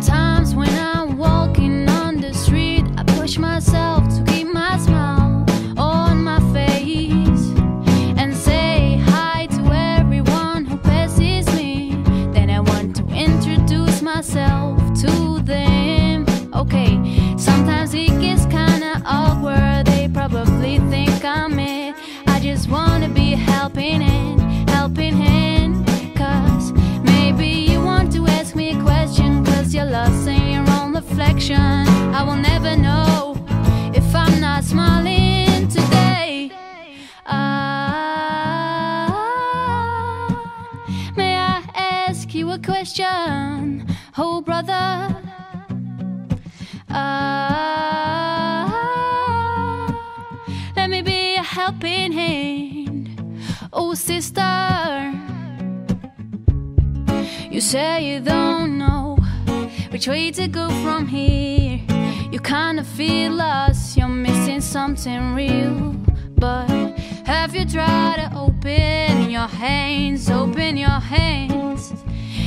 Sometimes when I'm walking on the street, I push myself to keep my smile on my face and say hi to everyone who passes me. Then I want to introduce myself to them. Okay, sometimes it gets kinda awkward. They probably think I'm mad. I just wanna be helping it. I will never know if I'm not smiling today. May I ask you a question, oh brother? Let me be a helping hand, oh sister. You say you don't know which way to go from here. You kinda feel lost, you're missing something real. But have you tried to open your hands, open your hands,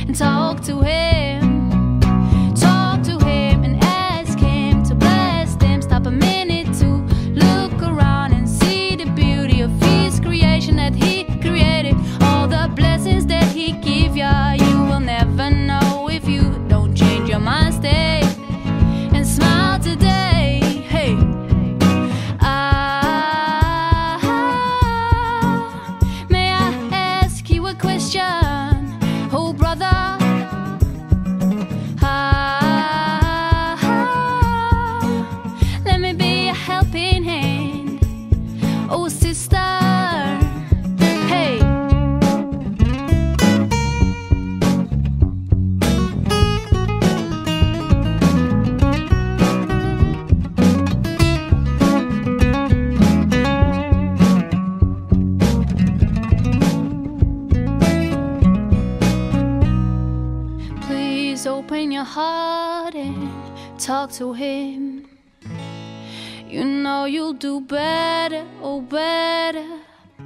and talk to him? Talk to him and ask him to bless them. Stop a minute to look around and see the beauty of his creation that he created. All the blessings that he gives ya, you will never know if you don't change your mind. Stay and smile today. Hey, may I ask you a question, oh brother? Let me be a helping hand, oh sister. Open your heart and talk to him. You know you'll do better, oh better.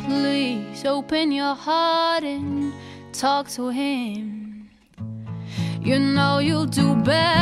Please open your heart and talk to him. You know you'll do better.